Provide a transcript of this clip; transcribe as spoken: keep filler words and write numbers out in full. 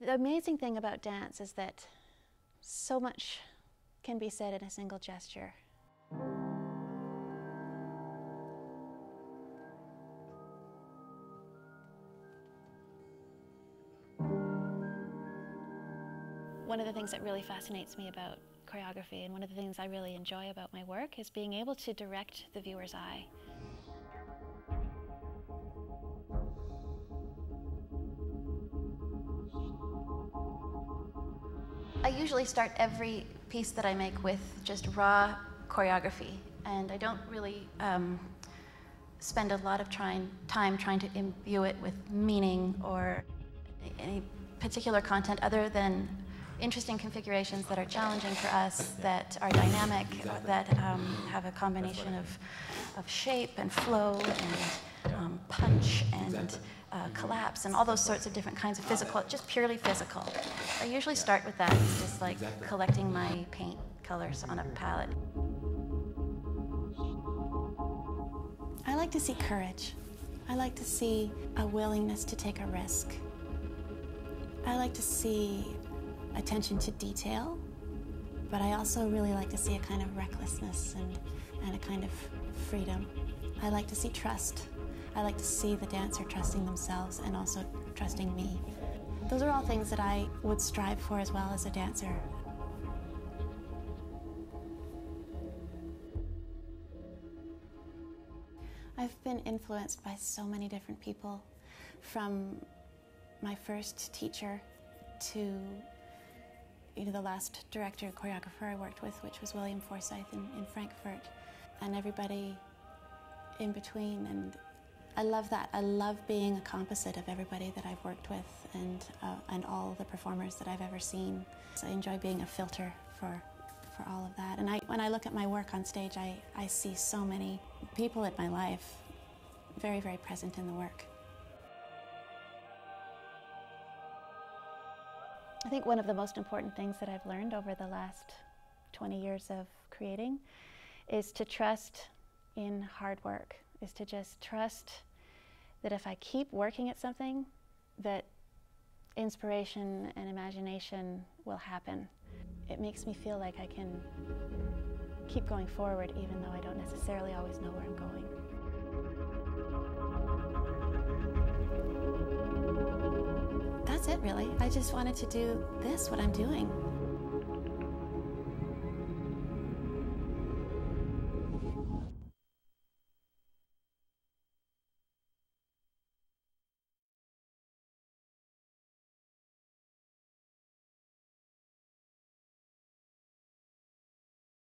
The amazing thing about dance is that so much can be said in a single gesture. One of the things that really fascinates me about choreography, and one of the things I really enjoy about my work, is being able to direct the viewer's eye. I usually start every piece that I make with just raw choreography, and I don't really um, spend a lot of trying, time trying to imbue it with meaning or any particular content other than interesting configurations that are challenging for us, that are dynamic, that um, have a combination of, of shape and flow and um, punch and Uh, collapse and all those sorts of different kinds of physical, just purely physical. I usually start with that, just like collecting my paint colors on a palette. I like to see courage. I like to see a willingness to take a risk. I like to see attention to detail, but I also really like to see a kind of recklessness and, and a kind of freedom. I like to see trust. I like to see the dancer trusting themselves and also trusting me. Those are all things that I would strive for as well as a dancer. I've been influenced by so many different people, from my first teacher to you know, the last director choreographer I worked with, which was William Forsythe in, in Frankfurt, and everybody in between. And I love that. I love being a composite of everybody that I've worked with and, uh, and all the performers that I've ever seen. So I enjoy being a filter for, for all of that. And I, when I look at my work on stage, I, I see so many people in my life very, very present in the work. I think one of the most important things that I've learned over the last twenty years of creating is to trust in hard work. Is to just trust that if I keep working at something, that inspiration and imagination will happen. It makes me feel like I can keep going forward even though I don't necessarily always know where I'm going. That's it, really. I just wanted to do this, what I'm doing.